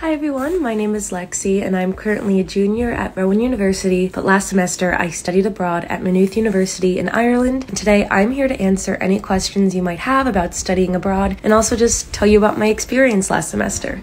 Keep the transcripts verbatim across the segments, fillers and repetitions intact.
Hi everyone, my name is Lexi and I'm currently a junior at Rowan University, but last semester I studied abroad at Maynooth University in Ireland, and today I'm here to answer any questions you might have about studying abroad and also just tell you about my experience last semester.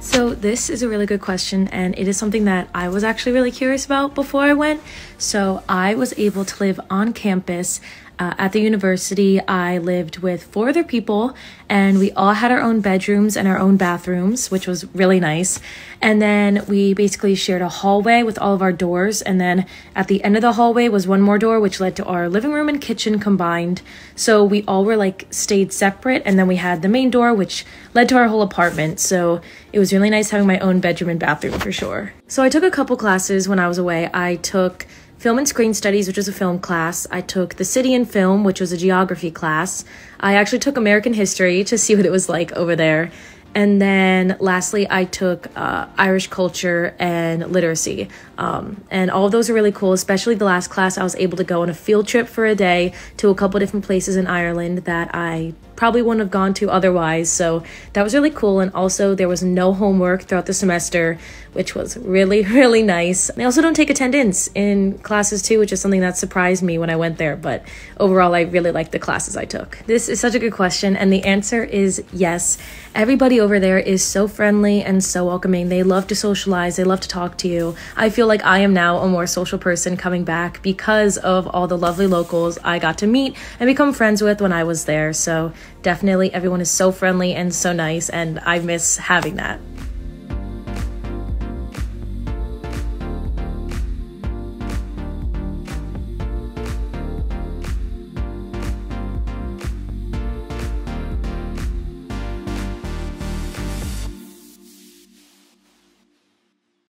So this is a really good question, and it is something that I was actually really curious about before I went. So I was able to live on campus uh, at the university. I lived with four other people, and we all had our own bedrooms and our own bathrooms, which was really nice. And then we basically shared a hallway with all of our doors, and then at the end of the hallway was one more door, which led to our living room and kitchen combined. So we all were like stayed separate, and then we had the main door, which led to our whole apartment. So it was really nice having my own bedroom and bathroom for sure. So I took a couple classes when I was away. I took Film and Screen Studies, which was a film class. I took The City and Film, which was a geography class. I actually took American History to see what it was like over there. And then lastly, I took uh, Irish Culture and Literacy. Um, and all of those are really cool, especially the last class. I was able to go on a field trip for a day to a couple different places in Ireland that I probably wouldn't have gone to otherwise. So that was really cool. And also there was no homework throughout the semester, which was really, really nice. They also don't take attendance in classes too, which is something that surprised me when I went there. But overall, I really liked the classes I took. This is such a good question. And the answer is yes. Everybody over there is so friendly and so welcoming. They love to socialize. They love to talk to you. I feel like I am now a more social person coming back because of all the lovely locals I got to meet and become friends with when I was there. So definitely everyone is so friendly and so nice, and I miss having that.